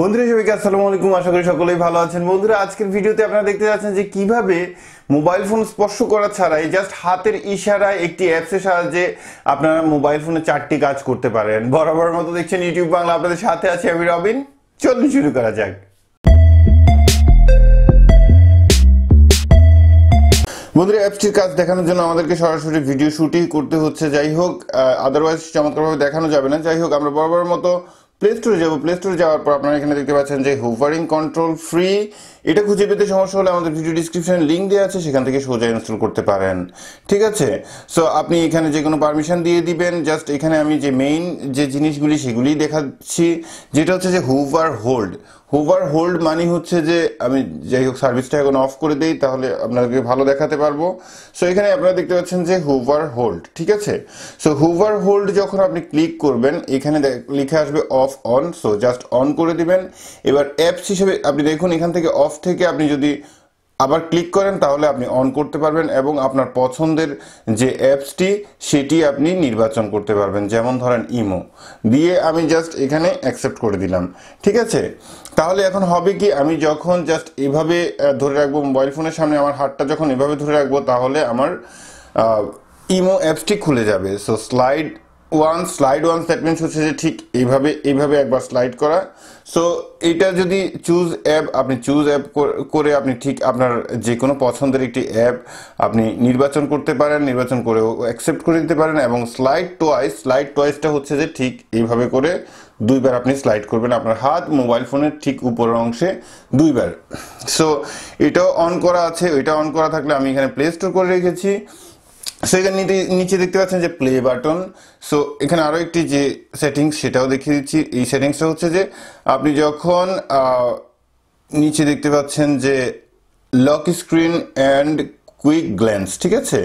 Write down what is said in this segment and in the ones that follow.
বন্ধুরা সবাইকে আসসালামু আলাইকুম, আশা করি সকলেই ভালো আছেন। বন্ধুরা আজকের ভিডিওতে আপনারা দেখতে যাচ্ছেন যে কিভাবে মোবাইল ফোন স্পর্শ করা ছাড়াই জাস্ট হাতের ইশারায় একটি অ্যাপসের সাহায্যে আপনারা মোবাইল ফোনে 4টি কাজ করতে পারেন। বরাবর মতো দেখছেন ইউটিউব বাংলা, আপনাদের সাথে আছে আমি রবিন। চলুন শুরু করা যাক। বন্ধুরা অ্যাপসটির কাজ দেখানোর জন্য আমাদেরকে সরাসরি ভিডিও শুটিং করতে হচ্ছে, যাই হোক আদারওয়াইজ চমৎকারভাবে দেখানো যাবে না। যাই হোক আমরা বরাবর মতো প্লে স্টোরে যাবো। প্লে স্টোরে যাওয়ার পর আপনারা এখানে দেখতে পাচ্ছেন যে হোভারিং কন্ট্রোল ফ্রি, এটা খুঁজে পেতে সমস্যা হলে আমাদের ভিডিও ডিসক্রিপশনে লিঙ্ক দেওয়া আছে, সেখান থেকে সোজা ইনস্টল করতে পারেন। ঠিক আছে, সো আপনি এখানে যে কোনো পারমিশন দিয়ে দিবেন। জাস্ট এখানে আমি যে মেইন যে জিনিসগুলি সেগুলি দেখাচ্ছি, যেটা হচ্ছে যে হোভার হোল্ড। হোভার হোল্ড মানে হচ্ছে যে আমি যাই হোক সার্ভিসটা এখন অফ করে দিই, তাহলে আপনাদেরকে ভালো দেখাতে পারবো। সো এখানে আপনারা দেখতে পাচ্ছেন যে হোভার হোল্ড, ঠিক আছে। সো হোভার হোল্ড যখন আপনি ক্লিক করবেন এখানে লিখে আসবে off on, so just on করে দিবেন। এবার অ্যাপস হিসেবে আপনি দেখুন এখান থেকে অফ থেকে আপনি যদি আবার ক্লিক করেন তাহলে আপনি অন করতে পারবেন এবং আপনার পছন্দের যে অ্যাপসটি সেটি আপনি নির্বাচন করতে পারবেন। যেমন ধরেন ইমো দিয়ে আমি জাস্ট এখানে অ্যাকসেপ্ট করে দিলাম, ঠিক আছে। তাহলে এখন হবে কি, আমি যখন জাস্ট এভাবে ধরে রাখবো মোবাইল ফোনের সামনে, আমার হাতটা যখন এভাবে ধরে রাখবো তাহলে আমার ইমো অ্যাপসটি খুলে যাবে। So slide one that means হচ্ছে যে ঠিক এইভাবে একবার স্লাইড করা। সো এটা যদি চুজ অ্যাপ, আপনি চুজ অ্যাপ করে আপনি ঠিক আপনার যে কোনো পছন্দের একটি অ্যাপ আপনি নির্বাচন করতে পারেন, নির্বাচন করে অ্যাকসেপ্ট করে দিতে পারেন। এবং স্লাইড টোয়াইসটা হচ্ছে যে ঠিক এইভাবে করে দুইবার আপনি স্লাইড করবেন আপনার হাত মোবাইল ফোনের ঠিক উপরের অংশে দুইবার। সো এটাও অন করা আছে, ওইটা অন করা থাকলে আমি এখানে প্লে স্টোর করে রেখেছি। সো এখানে নিচে দেখতে পাচ্ছেন যে প্লে বাটন। সো এখানে আরও একটি যে সেটিংস সেটাও দেখিয়ে দিচ্ছি। এই সেটিংসটা হচ্ছে যে আপনি যখন নিচে দেখতে পাচ্ছেন যে lock screen and quick glance, ঠিক আছে,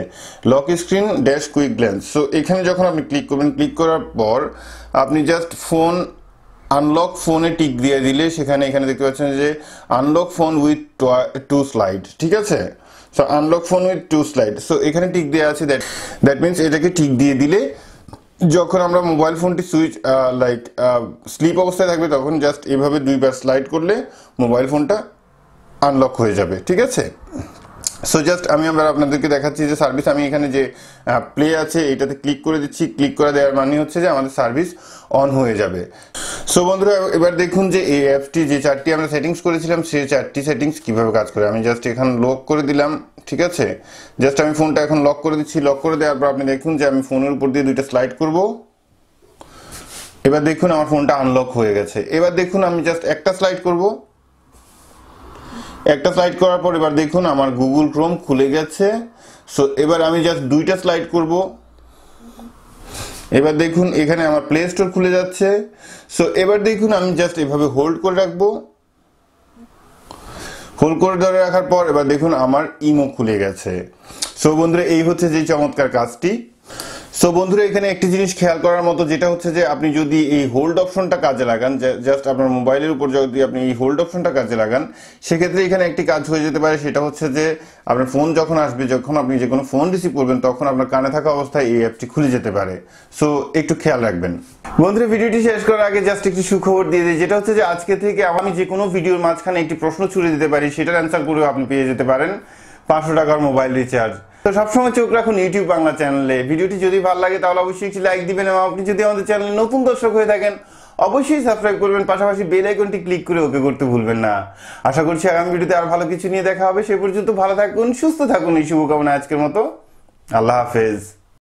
lock screen dash quick glance. So এখানে যখন আপনি ক্লিক করবেন, ক্লিক করার পর আপনি জাস্ট ফোন আনলক ফোনে টিক দিয়ে দিলে এখানে দেখতে পাচ্ছেন যে unlock phone with two slide, ঠিক আছে। So unlock phone with two slide, so এখানে টিক দেওয়া আছে। দ্যাট মিনস এটাকে টিক দিয়ে দিলে যখন আমরা মোবাইল ফোনটি সুইচ স্লিপ অবস্থায় থাকবে তখন জাস্ট এভাবে দুইবার স্লাইড করলে মোবাইল ফোনটা আনলক হয়ে যাবে, ঠিক আছে। সো জাস্ট আমি আবার আপনাদেরকে দেখাচ্ছি যে সার্ভিস, আমি এখানে যে প্লে আছে এটাতে ক্লিক করে দিচ্ছি। ক্লিক করে দেওয়ার মানে হচ্ছে যে আমাদের সার্ভিস অন হয়ে যাবে। সো বন্ধুরা এবার দেখুন যে এই অ্যাপটি যে 4টি আমরা সেটিংস করেছিলাম সেই 4টি সেটিংস কীভাবে কাজ করে। আমি জাস্ট এখন লক করে দিলাম, ঠিক আছে। জাস্ট আমি ফোনটা এখন লক করে দিচ্ছি। লক করে দেওয়ার পর আপনি দেখুন যে আমি ফোনের উপর দিয়ে দুইটা স্লাইড করব। এবার দেখুন আমার ফোনটা আনলক হয়ে গেছে। এবার দেখুন আমি জাস্ট একটা স্লাইড করব। একটা স্লাইড করার পর এবার দেখুন আমার গুগল ক্রোম খুলে গেছে। সো এবার আমি জাস্ট দুইটা স্লাইড করব। এবার দেখুন এখানে আমার প্লে স্টোর খুলে যাচ্ছে। সো এবার দেখুন আমি জাস্ট এভাবে হোল্ড করে রাখবো। হোল্ড করে ধরে রাখার পর এবার দেখুন আমার ইমো খুলে গেছে। সো বন্ধুরা এই হচ্ছে যে চমৎকার কাজটি। সো বন্ধুরা এখানে একটি জিনিস খেয়াল করার মতো, যেটা হচ্ছে যে আপনি যদি এই হোল্ড অপশনটা কাজে লাগান, জাস্ট আপনার মোবাইলের উপর যদি আপনি এই হোল্ড অপশনটা কাজে লাগান সেক্ষেত্রে এখানে একটি কাজ হয়ে যেতে পারে। সেটা হচ্ছে যে আপনার ফোন যখন আসবে, যখন আপনি যে কোনো ফোন রিসিভ করবেন তখন আপনার কানে থাকা অবস্থায় এই অ্যাপটি খুলে যেতে পারে। সো একটু খেয়াল রাখবেন। বন্ধুরা ভিডিওটি শেষ করার আগে জাস্ট একটি সুখবর দিয়ে দিই, যেটা হচ্ছে যে আজকে থেকে আমি যে কোনো ভিডিওর মাঝখানে একটি প্রশ্ন ছুড়ে দিতে পারি, সেটার অ্যান্সার করেও আপনি পেয়ে যেতে পারেন 500 টাকার মোবাইল রিচার্জ। তো সবসময় চোখ রাখুন ইউটিউব বাংলা চ্যানেলে। ভিডিওটি যদি ভালো লাগে তাহলে অবশ্যই একটি লাইক দিবেন এবং আপনি যদি আমাদের চ্যানেলে নতুন দর্শক হয়ে থাকেন অবশ্যই সাবস্ক্রাইব করবেন, পাশাপাশি বেল আইকনটি ক্লিক করে ওকে করতে ভুলবেন না। আশা করছি আগামী ভিডিওতে আর ভালো কিছু নিয়ে দেখা হবে। সে পর্যন্ত ভালো থাকুন, সুস্থ থাকুন, এই শুভকামনা। আজকের মতো আল্লাহ হাফেজ।